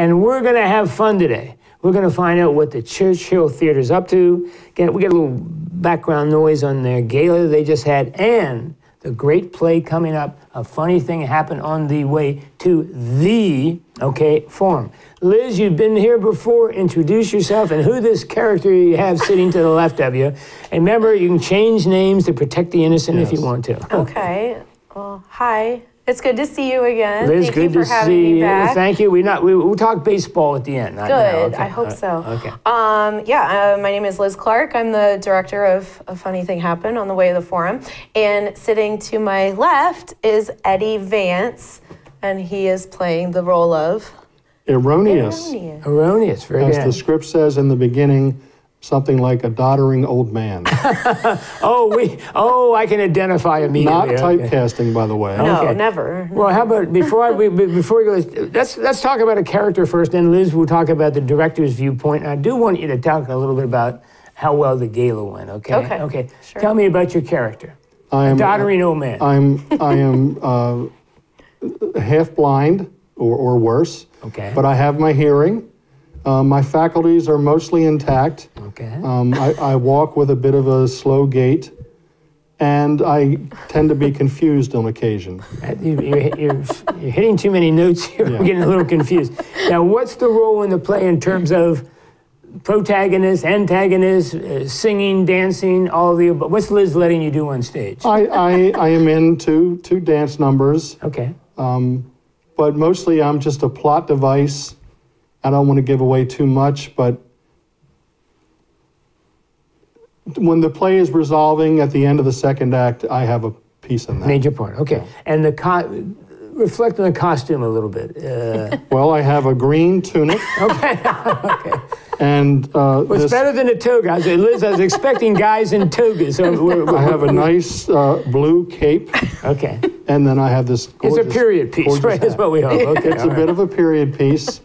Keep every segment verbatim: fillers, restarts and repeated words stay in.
and we're going to have fun today. We're going to find out what the Church Hill Theater's up to. Get, we get a little background noise on their gala they just had, and the great play coming up. A funny thing happened on the way to the, okay, forum. Liz, you've been here before. Introduce yourself and who this character you have sitting to the left of you. And remember, you can change names to protect the innocent yes. if you want to. Okay. Well, hi. It's good to see you again. Liz, Thank good you for to having see me back. you. Thank you. We not we we'll talk baseball at the end. Not good. Now. Okay. I hope right. so. Okay. Um, yeah. Uh, my name is Liz Clark. I'm the director of A Funny Thing Happened on the Way to the Forum, and sitting to my left is Eddie Vance, and he is playing the role of Erroneous. Erroneous. Erroneous. Very good. As the script says in the beginning. Something like a doddering old man. oh, we. Oh, I can identify immediately. Not typecasting, okay. by the way. No, okay. never. Well, how about before I, we before we go, let's let's talk about a character first. Then Liz will talk about the director's viewpoint. And I do want you to talk a little bit about how well the gala went. Okay. Okay. Okay. Sure. Tell me about your character. I am a doddering old man. I'm. I am uh, half blind, or or worse. Okay. But I have my hearing. Uh, my faculties are mostly intact. Okay. Um, I, I walk with a bit of a slow gait, and I tend to be confused on occasion. You're, you're, you're hitting too many notes here. Yeah. I'm getting a little confused. Now, what's the role in the play in terms of protagonist, antagonist, uh, singing, dancing, all of the above? What's Liz letting you do on stage? I, I, I am in two, two dance numbers. Okay. Um, but mostly I'm just a plot device. I don't want to give away too much, but when the play is resolving at the end of the second act, I have a piece in that. Major part, okay. Yeah. And the co reflect on the costume a little bit. Uh... Well, I have a green tunic. okay, okay. And uh, well, it's this... better than a toga. I said, Liz, I was expecting guys in togas. So we're, we're... I have a nice uh, blue cape. Okay. And then I have this gorgeous, it's a period piece, right? That's what we hope. Okay, it's right. a bit of a period piece.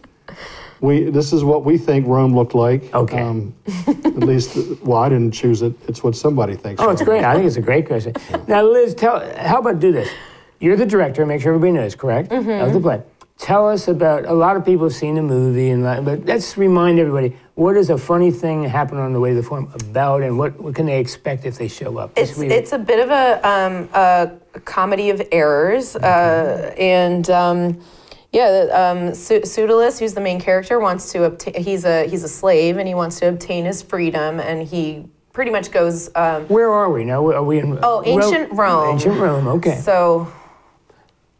We, this is what we think Rome looked like. Okay. Um, at least, well, I didn't choose it. It's what somebody thinks. Oh, it's great. I think it's a great question. Yeah. Now, Liz, tell, how about do this? You're the director. Make sure everybody knows, correct? Mm-hmm. Of the play. Tell us about, a lot of people have seen the movie, and but let's remind everybody, what is A Funny Thing Happen on the Way to the Forum about, and what, what can they expect if they show up? It's, it's a bit of a, um, a comedy of errors, okay. uh, and... Um, Yeah, um, Pseudolus, who's the main character, wants to obtain. He's a he's a slave, and he wants to obtain his freedom, and he pretty much goes. Um, Where are we now? Are we in? Oh, ancient Rome. Ancient Rome. Okay. So.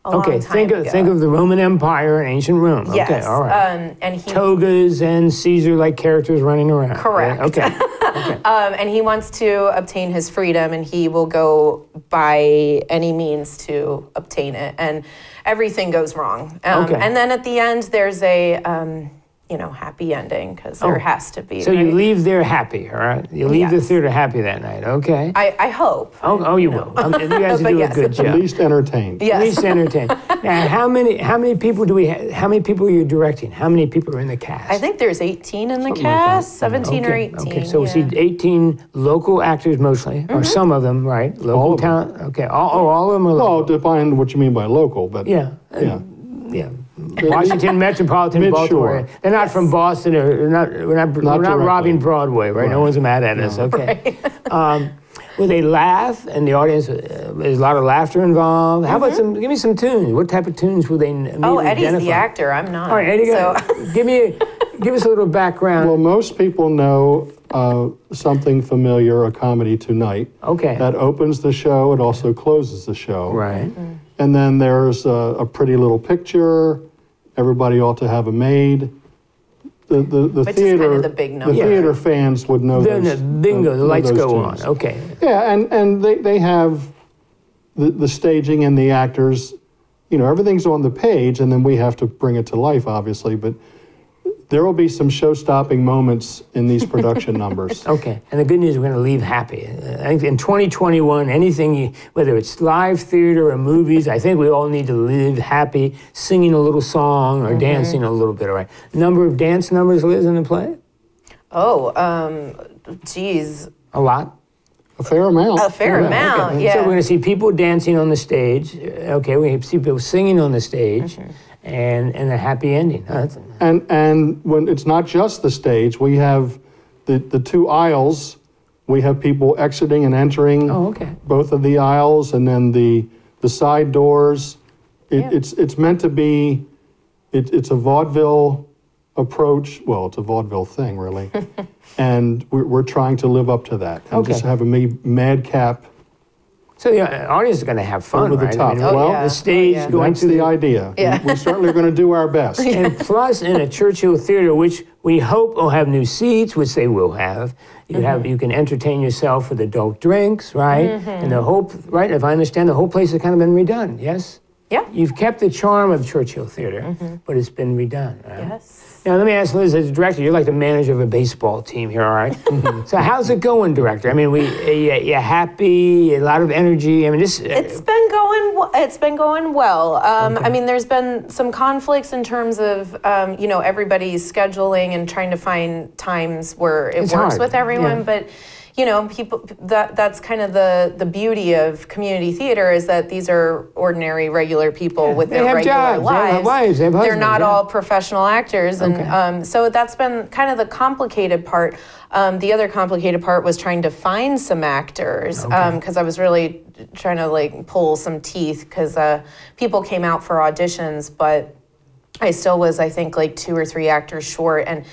A okay. Long time think of ago. think of the Roman Empire and ancient Rome. Yes. Okay. All right. Um, and he, togas and Caesar-like characters running around. Correct. Right? Okay. okay. Um, and he wants to obtain his freedom, and he will go by any means to obtain it, and. Everything goes wrong, um, okay. and then at the end there's a um, you know happy ending because oh. there has to be. So right? you leave there happy, all right? You leave yes. the theater happy that night, okay? I, I hope. Oh, oh you know. will. Um, you guys do yes. a good job. At least entertained. Yes. At least entertained. Now, how many how many people do we ha how many people are you directing? How many people are in the cast? I think there's eighteen in the Something cast, like seventeen okay. or eighteen. Okay, so yeah. we see eighteen local actors mostly, mm-hmm. or some of them, right? Local all talent. Okay, all, oh, all of them are local. Well, define what you mean by local, but. Yeah. Yeah, yeah, yeah. Washington metropolitan, Baltimore. They're not yes. from Boston, or they're not, we're not, not, we're not robbing Broadway, right? right? No one's mad at no. us. Okay. Right. um, well, they laugh, and the audience. Uh, there's a lot of laughter involved. How mm-hmm. about some? Give me some tunes. What type of tunes will they? Oh, Eddie's identify? the actor. I'm not. All right, Eddie. So. Give me, a, give us a little background. Well, most people know uh, Something Familiar, a comedy tonight. Okay. That opens the show. It also closes the show. Right. Mm-hmm. And then there's a, a pretty little picture. Everybody ought to have a maid. The the, the Which theater, is kind of the big number. The yeah. theater fans would know. Then those, the bingo, the, the lights go tunes. on. Okay. Yeah, and and they they have the the staging and the actors. You know, everything's on the page, and then we have to bring it to life, obviously. But there will be some show-stopping moments in these production numbers. Okay, and the good news, we're going to leave happy. I think in twenty twenty-one, anything, you, whether it's live theater or movies, I think we all need to live happy, singing a little song or mm-hmm. dancing a little bit, all right? Number of dance numbers, Liz, in the play? Oh, um, geez. A lot? A fair amount. A fair yeah. amount, okay. yeah. So we're going to see people dancing on the stage. Okay, we see people singing on the stage mm-hmm. and, and a happy ending. Huh? That's And and when it's not just the stage, we have the the two aisles. We have people exiting and entering oh, okay. both of the aisles, and then the the side doors. It, yeah. It's it's meant to be. It, it's a vaudeville approach. Well, it's a vaudeville thing, really, and we're, we're trying to live up to that and okay. just have a madcap. So the audience is going to have fun, over the right? top. I mean, oh, well, yeah. the stage oh, yeah. going that's to the, the idea. Yeah. We're certainly going to do our best. And plus, in a Church Hill Theatre, which we hope will have new seats, which they will have. You mm-hmm. have you can entertain yourself with adult drinks, right? Mm-hmm. And the whole right. If I understand, the whole place has kind of been redone. Yes. Yeah. You've kept the charm of Church Hill Theatre, mm-hmm. but it's been redone. Right? Yes. Now, let me ask Liz, as a director, you're like the manager of a baseball team here, all right? So how's it going, director? I mean, we, you, you're happy, a lot of energy. I mean, this... It's been going, it's been going well. Um, okay. I mean, there's been some conflicts in terms of, um, you know, everybody's scheduling and trying to find times where it it's works hard. With everyone, yeah. but... You know, people. That that's kind of the the beauty of community theater is that these are ordinary, regular people yeah, with their regular jobs, lives. They have wives, they have husbands, they're not yeah. all professional actors, and okay. um, so that's been kind of the complicated part. Um, the other complicated part was trying to find some actors because okay. um, I was really trying to like pull some teeth because uh, people came out for auditions, but I still was, I think, like two or three actors short and.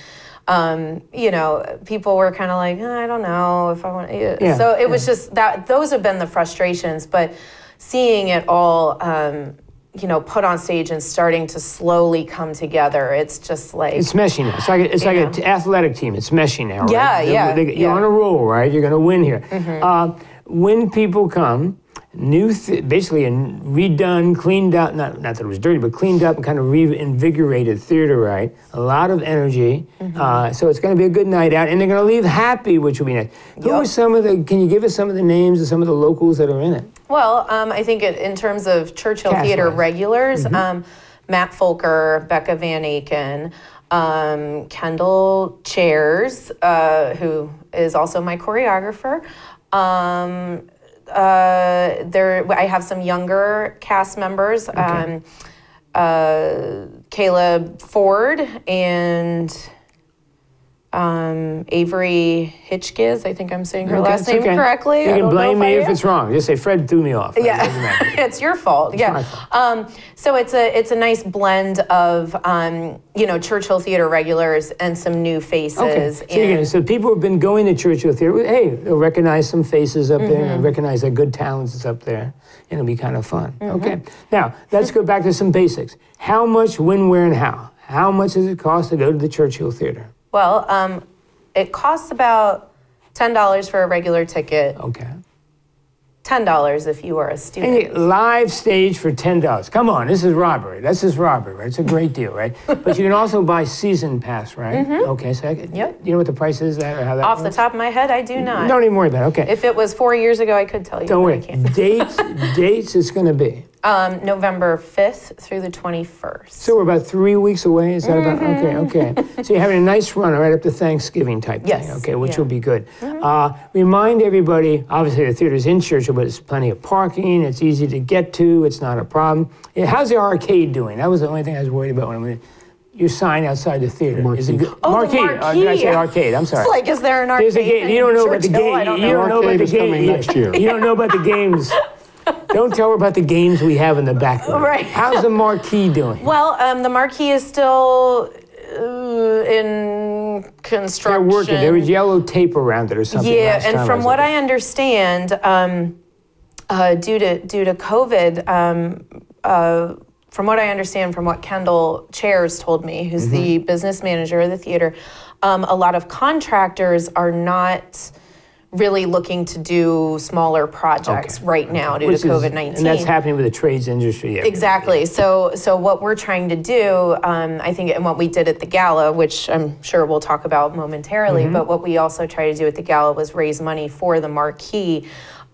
Um, you know, people were kind of like, oh, I don't know if I want to. Yeah, so it yeah. was just that those have been the frustrations, but seeing it all, um, you know, put on stage and starting to slowly come together, it's just like. It's meshing now. It's like, a, it's like an athletic team. It's meshing now, right? Yeah, yeah. They, they, you're yeah. on a roll, right? You're going to win here. Mm-hmm. uh, when people come, new, th basically a redone, cleaned up, not, not that it was dirty, but cleaned up and kind of reinvigorated theater, right? A lot of energy. Mm-hmm. uh, so it's going to be a good night out, and they're going to leave happy, which will be nice. Yep. Who are some of the, can you give us some of the names of some of the locals that are in it? Well, um, I think it, in terms of Church Hill Theater regulars, mm-hmm. um, Matt Folker, Becca Van Aken, um, Kendall Chaires, uh, who is also my choreographer, um, Uh, there, I have some younger cast members, okay. um, uh, Caleb Ford and um, Avery Hitchkiss. I think I'm saying her okay, last name okay. correctly. You I can blame me if it's wrong. Just say Fred threw me off. Yeah, it it's your fault. It's yeah. Fault. Um, so it's a it's a nice blend of um, you know Church Hill Theater regulars and some new faces. Okay. So, and so people have been going to Church Hill Theater. Hey, they'll recognize some faces up mm-hmm. there. They'll recognize their good talents is up there. And it'll be kind of fun. Mm-hmm. Okay. Now let's go back to some basics. How much, when, where, and how? How much does it cost to go to the Church Hill Theater? Well, um, it costs about ten dollars for a regular ticket. Okay. ten dollars if you are a student. Any live stage for ten dollars. Come on, this is robbery. This is robbery, right? It's a great deal, right? But you can also buy season pass, right? Mm-hmm. Okay, so I, yep. you know what the price is? That, or how that Off works? The top of my head, I do not. Don't even worry about it, okay. If it was four years ago, I could tell you. Don't worry. Dates, dates it's going to be? Um, November fifth through the twenty-first. So we're about three weeks away, is that mm-hmm. about, okay, okay. So you're having a nice run right up to Thanksgiving type yes. thing, okay, which yeah. will be good. Mm-hmm. uh, remind everybody, obviously the theater's in Churchill, but it's plenty of parking, it's easy to get to, it's not a problem. Yeah, how's the arcade doing? That was the only thing I was worried about when I went. Your sign outside the theater. Is it good? Oh, marquee. The marquee. Uh, did I say arcade? I'm sorry. It's like, is there an arcade? There's a gate. You don't know about the game. You don't know about the game. You don't know about the games. Don't tell her about the games we have in the background. Right. How's the marquee doing? Well, um, the marquee is still uh, in construction. They're working. There was yellow tape around it or something. Yeah, last and time from I what there. I understand, um, uh, due to due to COVID, um, uh, from what I understand, from what Kendall Chaires told me, who's mm-hmm. the business manager of the theater, um, a lot of contractors are not really looking to do smaller projects okay. right now okay. due Which to COVID nineteen. Is, and that's happening with the trades industry. Everywhere. Exactly. So so what we're trying to do, um, I think, and what we did at the gala, which I'm sure we'll talk about momentarily, mm-hmm. but what we also tried to do at the gala was raise money for the marquee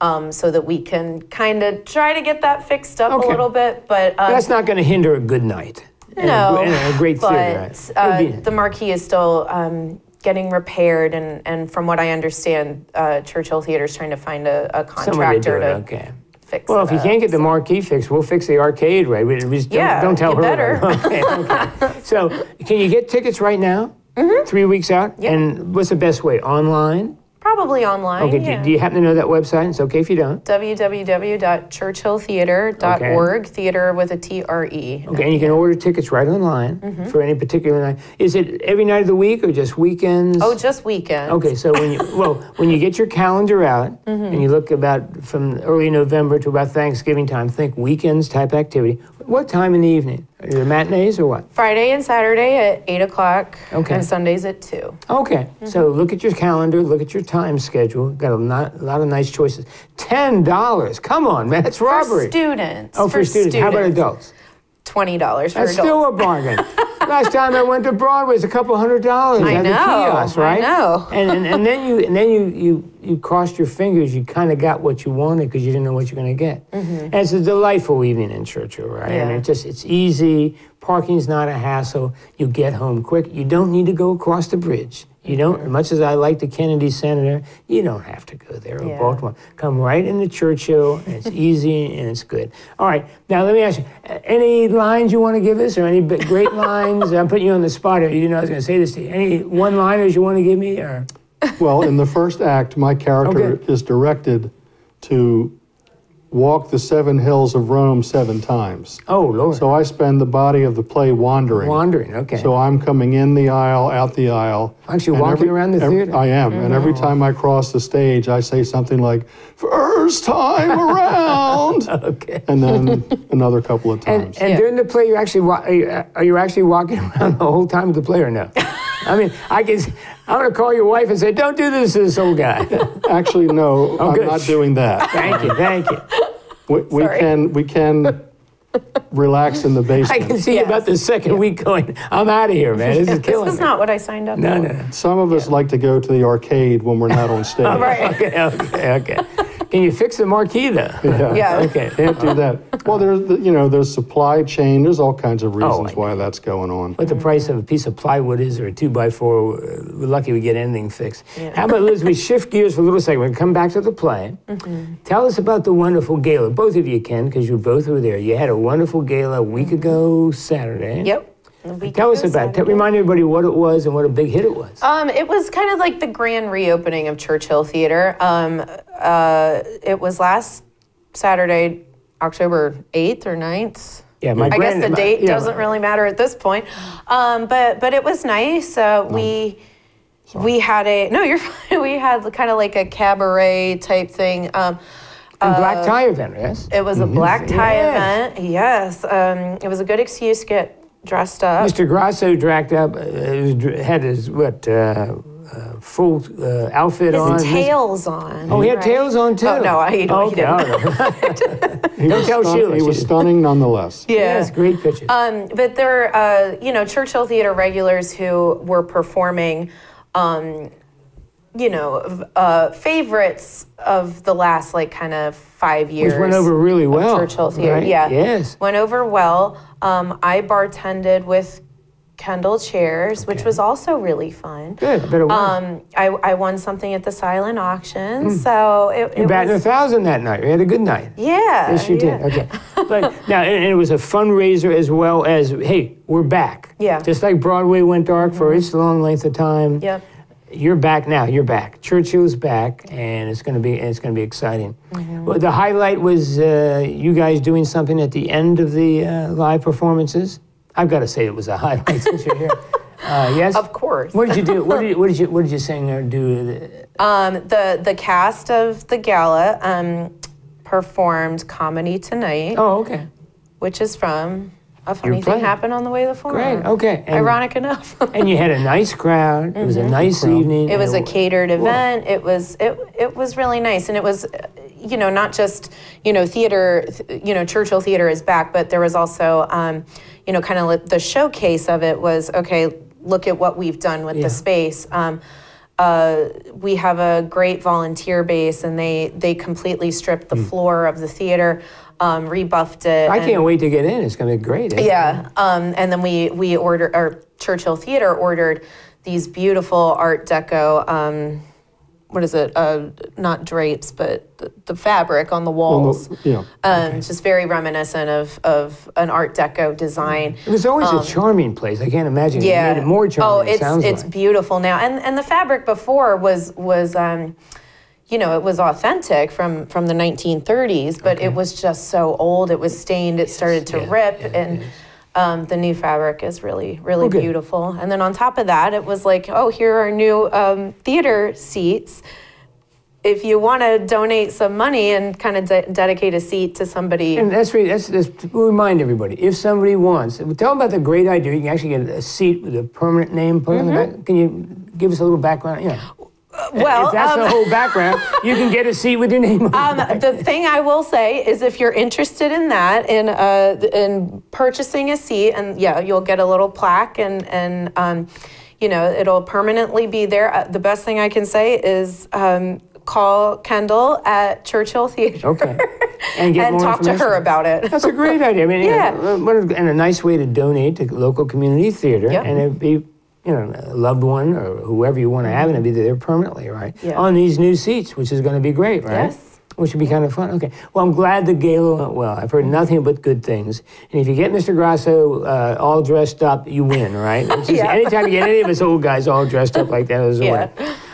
um, so that we can kind of try to get that fixed up okay. a little bit. But um, that's not going to hinder a good night. No. And a, and a great but, theater night. Uh, be, the marquee is still... Um, getting repaired, and, and from what I understand, uh, Church Hill Theater is trying to find a, a contractor to, to okay. fix. Well, if you can't get the marquee fixed, we'll fix the arcade, right? We just don't, yeah, don't tell her. Better. Right? Okay, okay. So, can you get tickets right now? Mm-hmm. Three weeks out? Yep. And what's the best way? Online? Probably online. Okay, yeah. do, do you happen to know that website? It's okay if you don't. w w w dot church hill theatre dot org, okay. Theater with a T R E. Okay, and you can order tickets right online mm-hmm. for any particular night. Is it every night of the week or just weekends? Oh, just weekends. Okay, so when you, well, when you get your calendar out mm-hmm. and you look about from early November to about Thanksgiving time, think weekends type activity. What time in the evening? Are there matinees or what? Friday and Saturday at eight o'clock okay. and Sundays at two. Okay. Mm-hmm. So look at your calendar, look at your time schedule. Got a lot, a lot of nice choices. ten dollars. Come on, man. That's robbery. For students. Oh, for, for students. students. How about adults? twenty dollars for That's adults. That's still a bargain. Last time I went to Broadway, it was a couple hundred dollars I at know, the kiosk, right? I know. and, and, and then, you, and then you, you, you crossed your fingers. You kind of got what you wanted because you didn't know what you were going to get. Mm-hmm. And it's a delightful evening in Churchill, right? Yeah. I mean, it just, it's easy. Parking's not a hassle. You get home quick. You don't need to go across the bridge. You don't, as much as I like the Kennedy Center, you don't have to go there or yeah. Baltimore. Come right into Churchill, and it's easy and it's good. All right, now let me ask you, any lines you want to give us or any great lines? I'm putting you on the spot here. You didn't know I was going to say this to you. Any one-liners you want to give me? Or? Well, in the first act, my character okay. is directed to walk the seven hills of Rome seven times. Oh, Lord. So I spend the body of the play wandering. Wandering, okay. So I'm coming in the aisle, out the aisle. Aren't you walking every, around the every, theater? I am, mm-hmm. and every time I cross the stage, I say something like, first time around, okay. and then another couple of times. And, and yeah. during the play, you're actually, are you, are you actually walking around the whole time of the play or no? I mean, I can, I'm going to call your wife and say, don't do this to this old guy. Actually, no, oh, I'm good. Not doing that. Thank you, thank you. We, we can we can relax in the basement. I can see yes. about the second yeah. week going, I'm out of here, man. This yeah, is killing me. This is me. Not what I signed up for. No, no, no. Some of us yeah. like to go to the arcade when we're not on stage. All right. Okay, okay, okay. Can you fix the marquee, though? Yeah. yeah. Okay. Can't do that. Well, there's, the, you know, there's supply chain. There's all kinds of reasons oh, why that's going on. What the price of a piece of plywood is or a two by four, we're lucky we get anything fixed. Yeah. How about, Liz, we shift gears for a little second. We're going to come back to the play. Mm-hmm. Tell us about the wonderful gala. Both of you can, because you both were there. You had a wonderful gala a week ago Saturday. Yep. Tell us about it. Remind everybody what it was and what a big hit it was. Um, it was kind of like the grand reopening of Church Hill Theatre. Um, uh, it was last Saturday, October eighth or ninth. Yeah, my I grand, guess the date my, yeah, doesn't really matter at this point. Um, but but it was nice. Uh, no. We Sorry. we had a no, you're fine. We had kind of like a cabaret type thing. Um, A black tie uh, event, yes. It was mm-hmm. a black tie yes. event. Yes. Um, it was a good excuse to get dressed up. Mister Grasso dragged up, uh, had his, what, uh, uh, full uh, outfit his on. His tails on. Oh, he had right? tails on, too? Oh, no, I, oh, okay. he didn't. he Don't tell Sheila. He was stunning nonetheless. Yeah. Yes, great picture. Um, but there are, uh, you know, Church Hill Theatre regulars who were performing, um, you know, uh, favorites of the last, like, kind of five years. Which went over really well. Church Hill Theatre, right? yeah. Yes. Went over well. Um, I bartended with Kendall Chaires, okay. which was also really fun. Good, I bet it was. Um, I, I won something at the silent auction, mm. so it, it you batted was... a thousand that night. You had a good night. Yeah. Yes, you yeah. did. Okay. But now, and it was a fundraiser as well as, hey, we're back. Yeah. Just like Broadway went dark mm-hmm. for its long length of time. Yep. You're back now. You're back. Churchill's back, and it's going to be and it's going to be exciting. Mm-hmm. Well, the highlight was uh, you guys doing something at the end of the uh, live performances. I've got to say it was a highlight since you're here. Uh, yes, of course. What did you do? What did you, what did you what did you sing or do? Um, the the cast of the gala um, performed Comedy Tonight. Oh, okay. Which is from. A funny thing happened on the way to the forum. Great, okay. And, ironic enough. and you had a nice crowd. It was a nice mm-hmm. evening. It was a catered event. Whoa. It was it it was really nice, and it was, you know, not just you know theater, you know, Church Hill Theatre is back, but there was also, um, you know, kind of the showcase of it was okay. Look at what we've done with yeah. the space. Um, uh, we have a great volunteer base, and they they completely stripped the mm. floor of the theater. Um, rebuffed it. I can't wait to get in. It's going to be great. Yeah. Um, and then we we ordered, or Church Hill Theatre ordered these beautiful Art Deco um, what is it? Uh, not drapes, but the, the fabric on the walls. Well, yeah. Um, okay. Just very reminiscent of of an Art Deco design. It was always um, a charming place. I can't imagine. Yeah. It made it more charming. Oh, it's it it's like. beautiful now. And and the fabric before was was. Um, You know, it was authentic from from the nineteen thirties, but okay. it was just so old. It was stained. It started to yeah, rip, yeah, and yes. um, the new fabric is really, really okay. beautiful. And then on top of that, it was like, oh, here are new um, theater seats. If you want to donate some money and kind of de dedicate a seat to somebody, and that's really, that's, that's to remind everybody, if somebody wants, tell them about the great idea. You can actually get a seat with a permanent name put mm-hmm. on the back. Can you give us a little background? Yeah. Well, if that's um, the whole background, you can get a seat with your name on um, it. The thing I will say is, if you're interested in that, in uh, in purchasing a seat, and yeah, you'll get a little plaque, and and um, you know, it'll permanently be there. Uh, the best thing I can say is um, call Kendall at Church Hill Theatre. Okay. And, get and talk to her about it. That's a great idea. I mean, yeah, and a, and a nice way to donate to local community theater, yep. and it'd be. You know, a loved one or whoever you want to have, and be there permanently, right? Yeah. On these new seats, which is going to be great, right? Yes. Which would be kind of fun. Okay. Well, I'm glad the gala went well. I've heard nothing but good things. And if you get Mister Grasso uh, all dressed up, you win, right? Which is, yeah. Anytime you get any of us old guys all dressed up like that, it was yeah. a win.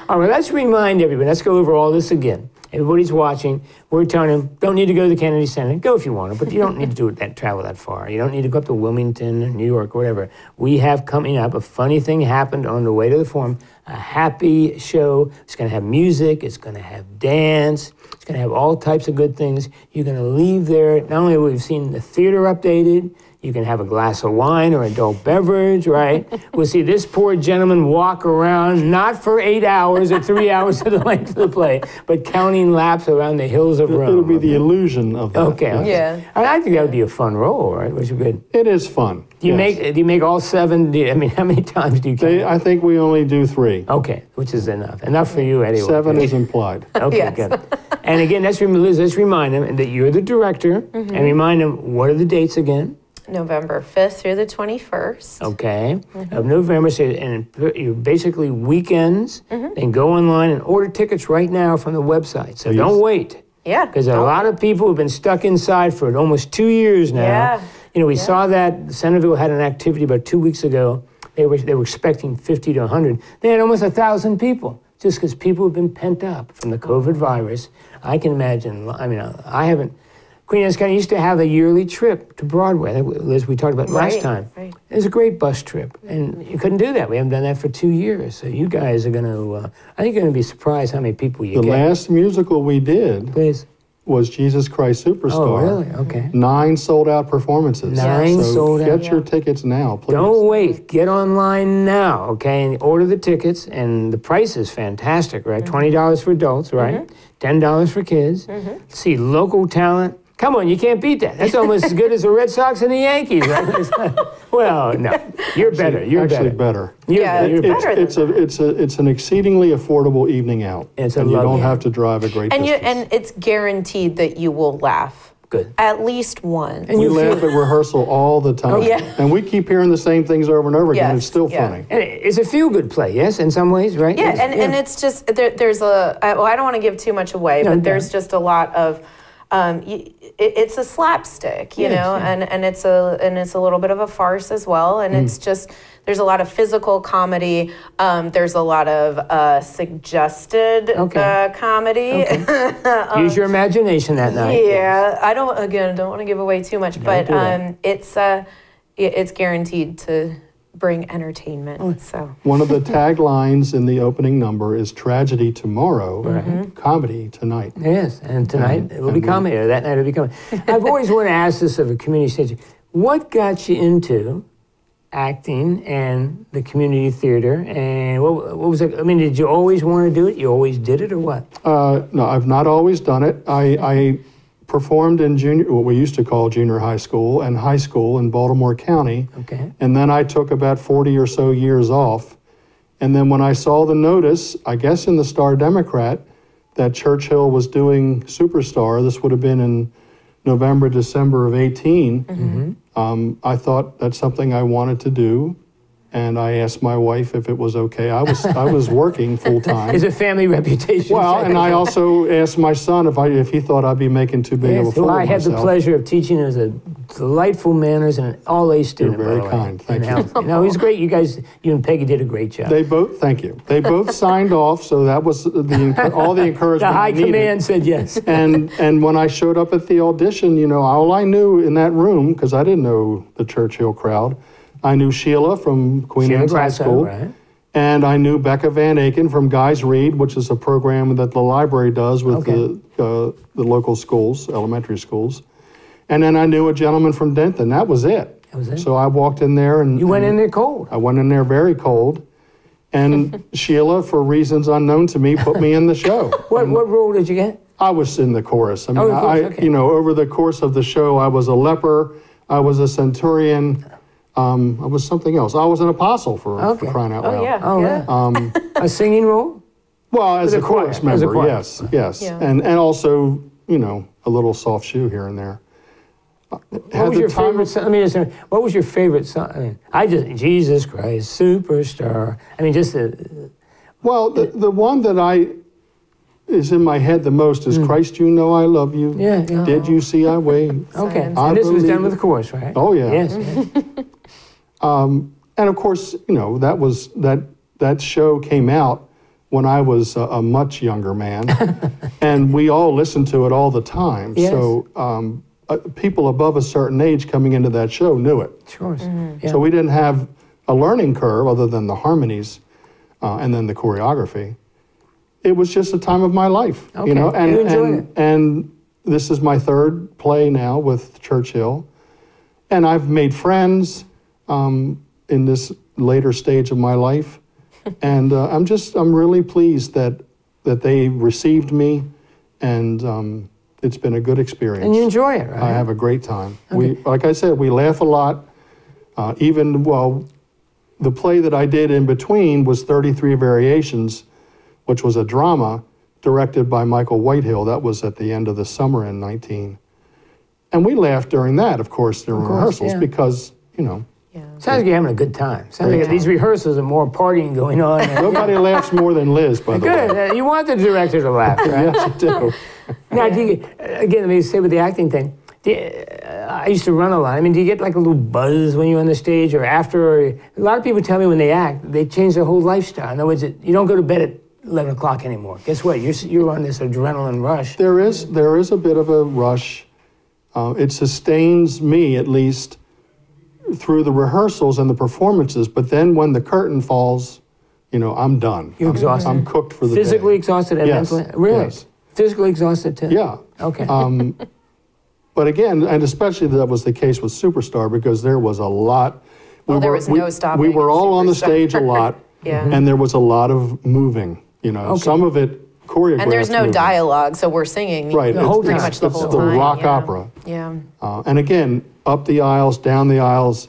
All right, let's remind everybody. Let's go over all this again. Everybody's watching. We're telling them, don't need to go to the Kennedy Center. Go if you want to, but you don't need to do it that travel that far. You don't need to go up to Wilmington or New York or whatever. We have coming up, a funny thing happened on the way to the Forum, a happy show. It's going to have music. It's going to have dance. It's going to have all types of good things. You're going to leave there. Not only have we seen the theater updated, you can have a glass of wine or adult beverage, right? We'll see this poor gentleman walk around, not for eight hours or three hours of the length of the play, but counting laps around the hills of Rome. It'll be the illusion of that. Okay. Yes. Yeah. I think that would be a fun role, right? Which is good. It is fun. Do you yes. make? Do you make all seven? Do you, I mean, how many times do you? Count? They, I think we only do three. Okay, which is enough. Enough for you, anyway. Seven is implied. Okay, yes. good. And again, let's, Liz, let's remind them that you're the director, mm-hmm. and remind them what are the dates again. November fifth through the twenty-first. Okay. Mm-hmm. Of November, so, and you're basically weekends, mm-hmm. and go online and order tickets right now from the website. So Please. don't wait. Yeah. Because a lot of people have been stuck inside for almost two years now. Yeah. You know, we yeah. saw that Centerville had an activity about two weeks ago. They were, they were expecting fifty to a hundred. They had almost a thousand people. Just because people have been pent up from the COVID virus. I can imagine, I mean, I haven't, Queen Anne's County used to have a yearly trip to Broadway, Liz, we talked about right, last time. Right. It was a great bus trip, and you couldn't do that. We haven't done that for two years, so you guys are going to, uh, I think you're going to be surprised how many people you the get. The last musical we did Please. was Jesus Christ Superstar. Oh, really? Okay. Nine sold-out performances. Nine so sold-out. Get out. your tickets now, please. Don't wait. Get online now, okay, and order the tickets, and the price is fantastic, right? Mm-hmm. twenty dollars for adults, right? Mm-hmm. ten dollars for kids. Mm-hmm. See, local talent. Come on, you can't beat that. That's almost as good as the Red Sox and the Yankees. Right? Well, no, you're better. You're actually better. better. You're yeah, better. It's, better it's, than it's a it's a it's an exceedingly affordable evening out, it's and you don't out. have to drive a great and distance. You, and it's guaranteed that you will laugh. Good. At least one. And we laugh at rehearsal all the time. Okay. Yeah. And we keep hearing the same things over and over again. Yes. It's still yeah. funny. And it's a feel-good play, yes, in some ways, right? Yeah, it's, and, yeah. and it's just, there, there's a, well, I don't want to give too much away, no, but no. there's just a lot of, Um, it, it's a slapstick, you yes, know, yeah. and, and it's a and it's a little bit of a farce as well, and mm. it's just there's a lot of physical comedy. Um, there's a lot of uh, suggested okay. uh, comedy. Okay. um, Use your imagination that night. Yeah, yes. I don't again don't want to give away too much, don't but um, it's uh, it, it's guaranteed to bring entertainment. Oh. So one of the taglines in the opening number is "Tragedy tomorrow, right. comedy tonight." Yes, and tonight and, it will be comedy. Or that night it will be comedy. I've always wanted to ask this of a community stage: what got you into acting and the community theater? And what, what was it? I mean, did you always want to do it? You always did it, or what? Uh, no, I've not always done it. I. I performed in junior, what we used to call junior high school, and high school in Baltimore County. Okay. And then I took about forty or so years off. And then when I saw the notice, I guess in the Star-Democrat, that Church Hill was doing Superstar, this would have been in November, December of eighteen, mm-hmm. um, I thought that's something I wanted to do. And I asked my wife if it was okay. I was I was working full time. It's a family reputation. Well, and I also asked my son if I if he thought I'd be making too big yes, of a fool well, of I myself. I had the pleasure of teaching him as a delightful manners and an all-A student. You're very by the kind. Way. Thank and you. No, it was great. You guys, you and Peggy did a great job. They both, thank you. They both signed off. So that was the all the encouragement. The high needed. Command said yes. And and when I showed up at the audition, you know, all I knew in that room, because I didn't know the Church Hill crowd. I knew Sheila from Queen Anne's High School, right. And I knew Becca Van Aken from Guys Read, which is a program that the library does with okay. the, uh, the local schools, elementary schools. And then I knew a gentleman from Denton. That was it. That was it. So I walked in there and- You went and in there cold. I went in there very cold. And Sheila, for reasons unknown to me, put me in the show. what, what role did you get? I was in the chorus. I mean, oh, of course, I, okay. you know, over the course of the show, I was a leper, I was a centurion, Um, I was something else. I was an apostle for, okay. for crying out loud. Oh, yeah. Oh, yeah. Um, a singing role? Well, as a, a chorus choir. member, as a choir. yes, yes. Yeah. And, and also, you know, a little soft shoe here and there. What was your favorite song? I mean, just, what was your favorite song? I mean, I just, Jesus Christ, Superstar. I mean, just the... Well, the, the one that I... is in my head the most is mm. Christ, you know I love you. Yeah. yeah. Did you see I wave? okay. And I this was done with the chorus, right? Oh yeah. Yes. yes. um, and of course, you know that was that that show came out when I was a, a much younger man, and we all listened to it all the time. Yes. So um, uh, people above a certain age coming into that show knew it. Sure. Mm. Yeah. So we didn't have a learning curve other than the harmonies, uh, and then the choreography. It was just a time of my life, okay. you know, and, you and, and this is my third play now with Church Hill, and I've made friends um, in this later stage of my life, and uh, I'm just, I'm really pleased that, that they received me, and um, it's been a good experience. And you enjoy it, right? I have a great time. Okay. We, like I said, we laugh a lot, uh, even, well, the play that I did in between was thirty-three Variations, which was a drama directed by Michael Whitehill. That was at the end of the summer in nineteen. And we laughed during that, of course, during of course, rehearsals yeah. because, you know. Yeah. Sounds like you're having a good time. Sounds like time. These rehearsals are more partying going on. And, Nobody yeah. laughs more than Liz, by the good. way. Uh, you want the director to laugh, right? Yes, you do. Now, do you, again, let me say with the acting thing, do you, uh, I used to run a lot. I mean, do you get like a little buzz when you're on the stage or after? Or, a lot of people tell me when they act, they change their whole lifestyle. In other words, it, you don't go to bed at eleven o'clock anymore. Guess what? You're, you're on this adrenaline rush. There is, there is a bit of a rush. Uh, it sustains me, at least, through the rehearsals and the performances, but then when the curtain falls, you know, I'm done. You're I'm, exhausted. I'm cooked for the Physically day. exhausted and yes, mentally? Really? Yes. Physically exhausted, too? Yeah. Okay. Um, but again, and especially that was the case with Superstar, because there was a lot. Well, we there were, was we, no stopping. We were all Superstar. on the stage a lot, yeah. and there was a lot of moving. You know, okay. some of it choreographed. And there's no movement. dialogue, so we're singing right. the whole pretty much the whole time. It's the rock yeah. opera. Yeah. Uh, and again, up the aisles, down the aisles,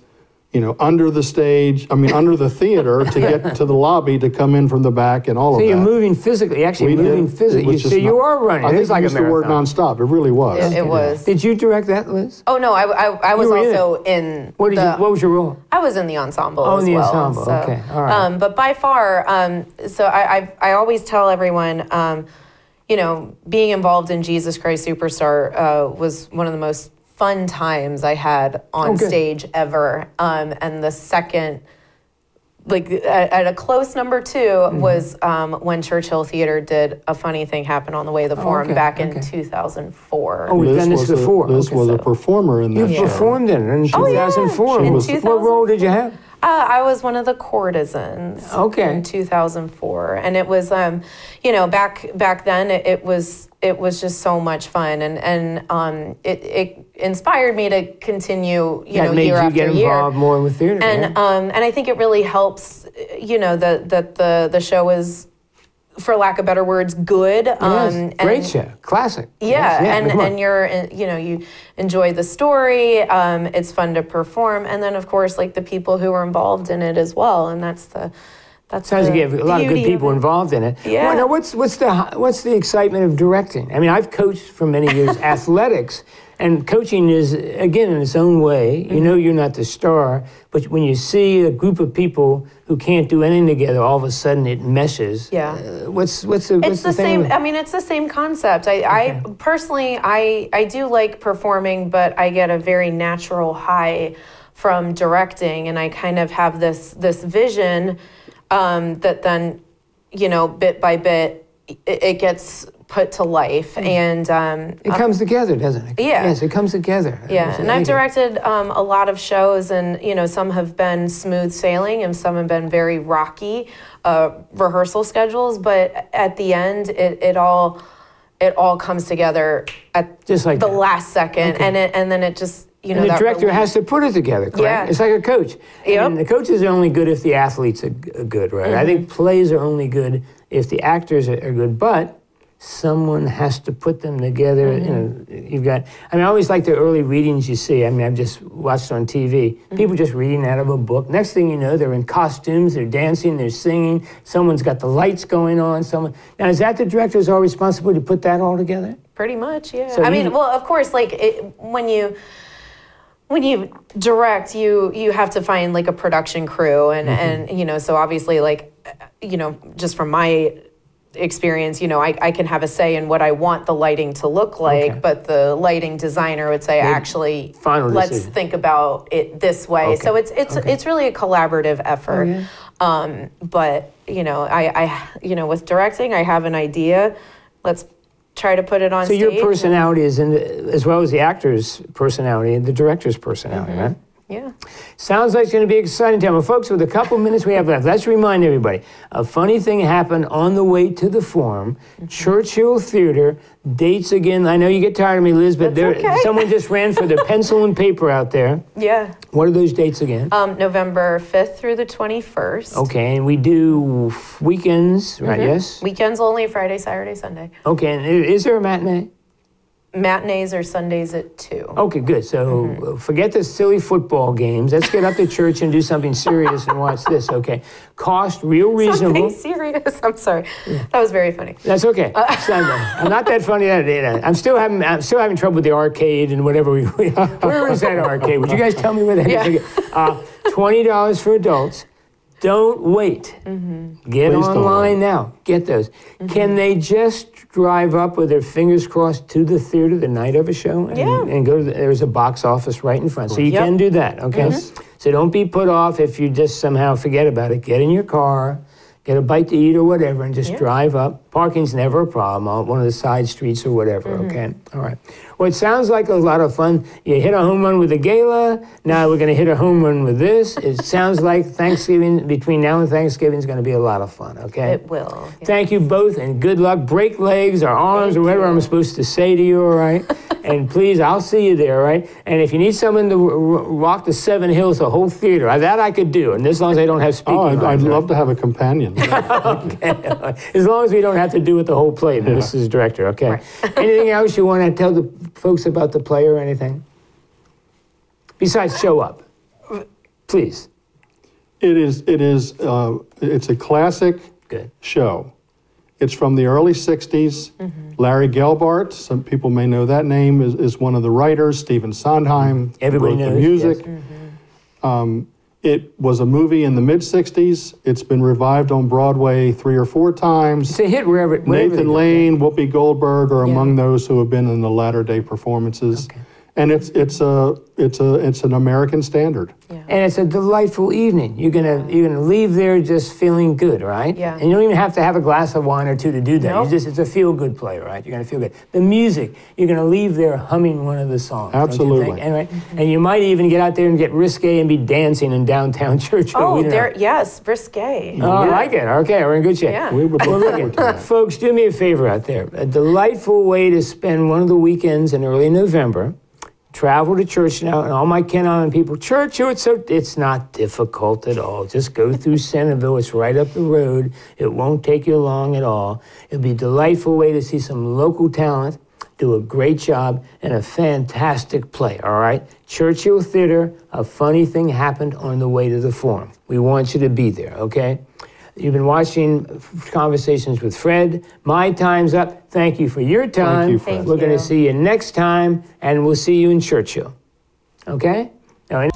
you know, under the stage, I mean, under the theater to get to the lobby to come in from the back and all so of that. So you're moving physically, actually we moving did, physically. So you are running. I think it's like a marathon. I used the word nonstop. It really was. It, it yeah. was. Did you direct that, Liz? Oh, no, I, I, I was also in, in what, did the, you, what was your role? I was in the ensemble oh, as the well. the ensemble, so, okay, all right. Um, but by far, um, so I, I, I always tell everyone, um, you know, being involved in Jesus Christ Superstar uh, was one of the most fun times I had on okay. stage ever. Um, and the second, like at, at a close number two mm-hmm. was um, when Church Hill Theatre did A Funny Thing Happen on the Way to the Forum oh, okay. back okay. in two thousand four. Oh, we've done this before. This was a performer in that show. You performed in it in two thousand four. Oh, yeah. in was, two thousand four. What role did you have? Uh, I was one of the courtesans okay. in two thousand four, and it was, um, you know, back back then it, it was it was just so much fun, and and um, it it inspired me to continue, you that know, year you after year. That made you get involved more with theater, and right? um, and I think it really helps, you know, that the, the the show is, for lack of better words, good. Yes. Um, great and, show, classic. Yeah, yes. yeah and, and you're, you know, you enjoy the story, um, it's fun to perform, and then of course, like the people who are involved in it as well, and that's the, that's Sounds the like you have a lot of good people of involved in it. Yeah. Well, now what's, what's, the, what's the excitement of directing? I mean, I've coached for many years athletics, And coaching is, again, in its own way. Mm-hmm. You know you're not the star, but when you see a group of people who can't do anything together, all of a sudden it meshes. Yeah. Uh, what's what's the, what's it's the, the same? Thing? I mean, it's the same concept. I, okay. I personally, I I do like performing, but I get a very natural high from directing, and I kind of have this this vision um, that then, you know, bit by bit, it, it gets put to life, and um, it comes together, doesn't it? Yeah. Yes, it comes together. Yeah, and I've directed um, a lot of shows, and you know, some have been smooth sailing, and some have been very rocky uh, rehearsal schedules. But at the end, it, it all it all comes together at just like the that. last second, okay. and it, and then it just. You know, and the director really has to put it together, correct? Yeah. It's like a coach. Yep. And the coaches are only good if the athletes are good, right? Mm-hmm. I think plays are only good if the actors are good, but someone has to put them together. Mm-hmm. You know, you've got, I mean, I always like the early readings you see. I mean, I've just watched on T V. Mm-hmm. People just reading out of a book. Next thing you know, they're in costumes, they're dancing, they're singing. Someone's got the lights going on. Someone. Now, is that the director's all responsible to put that all together? Pretty much, yeah. So I mean, well, of course, like, it, when you... When you direct, you you have to find like a production crew, and mm-hmm. and you know, so obviously, like, you know, just from my experience, you know, I, I can have a say in what I want the lighting to look like, okay. but the lighting designer would say, Maybe actually, final let's decision. think about it this way. Okay. So it's it's okay. it's really a collaborative effort. Oh, yeah. Um, but you know, I I you know, with directing, I have an idea. Let's. Try to put it on. So stage. Your personality is, in the, as well as the actor's personality, and the director's personality, mm-hmm. right? Yeah. Sounds like it's going to be exciting time. Well, folks, with a couple minutes we have left, let's remind everybody, a funny thing happened on the way to the Forum. Mm-hmm. Church Hill Theatre, dates again. I know you get tired of me, Liz, but there, okay. someone just ran for the pencil and paper out there. Yeah. What are those dates again? Um, November fifth through the twenty-first. Okay, and we do weekends, right, mm-hmm. yes? Weekends only, Friday, Saturday, Sunday. Okay, and is there a matinee? Matinees are Sundays at two. Okay, good. So mm-hmm. forget the silly football games. Let's get up to church and do something serious and watch this, okay? Cost, real reasonable. Something serious. I'm sorry. Yeah. That was very funny. That's okay. Uh, I'm not that funny. I'm still having I'm still having trouble with the arcade and whatever. We, we where is that arcade? Would you guys tell me where that yeah. is? Uh, twenty dollars for adults. Don't wait. Mm-hmm. Get Please online now. Get those. Mm-hmm. Can they just drive up with their fingers crossed to the theater the night of a show and, yeah. and go to the, there's a box office right in front. So you yep. can do that, okay? Mm-hmm. So don't be put off if you just somehow forget about it. Get in your car, get a bite to eat or whatever, and just yeah. drive up. Parking's never a problem on one of the side streets or whatever, mm-hmm. okay? All right. Well, it sounds like a lot of fun. You hit a home run with the gala. Now we're going to hit a home run with this. It sounds like Thanksgiving, between now and Thanksgiving, is going to be a lot of fun, okay? It will. Yes. Thank you both, and good luck. Break legs or arms Thank or whatever you. I'm supposed to say to you, all right? And please, I'll see you there, all right? And if you need someone to walk the Seven Hills, the whole theater, that I could do, and as long as I don't have speaking Oh, I'd, I'd love to have a companion. Okay. As long as we don't have to do with the whole play, yeah. this is director, okay? Right. Anything else you want to tell the folks about the play or anything? Besides show up, please. It is, it is, uh, it's a classic Good. show. It's from the early sixties. Mm-hmm. Larry Gelbart, some people may know that name, is, is one of the writers. Stephen Sondheim Everybody wrote knows, the music. Yes. Mm-hmm. um, It was a movie in the mid sixties. It's been revived on Broadway three or four times. It's a hit wherever it went. Nathan Lane, Whoopi Goldberg are yeah. among those who have been in the latter-day performances. Okay. And it's it's a it's a it's an American standard. Yeah. And it's a delightful evening. You're gonna you're gonna leave there just feeling good, right? Yeah. And you don't even have to have a glass of wine or two to do that. Nope. You just it's a feel-good play, right? You're gonna feel good. The music, you're gonna leave there humming one of the songs. Absolutely. Don't you think? Anyway, mm-hmm. and you might even get out there and get risque and be dancing in downtown Churchill. Oh, there yes, risque. Oh, yeah. I like it. Okay, we're in good shape. Yeah. We would look forward to that. Folks, do me a favor out there. A delightful way to spend one of the weekends in early November. Travel to church now, and all my Ken Island people, church, it's, so, it's not difficult at all. Just go through Centerville. It's right up the road. It won't take you long at all. It'll be a delightful way to see some local talent do a great job and a fantastic play, all right? Church Hill Theatre, a funny thing happened on the way to the Forum. We want you to be there, okay? You've been watching Conversations with Fred. My time's up. Thank you for your time. Thank you, Fred. We're going to see you next time, and we'll see you in Churchill. Okay? Now,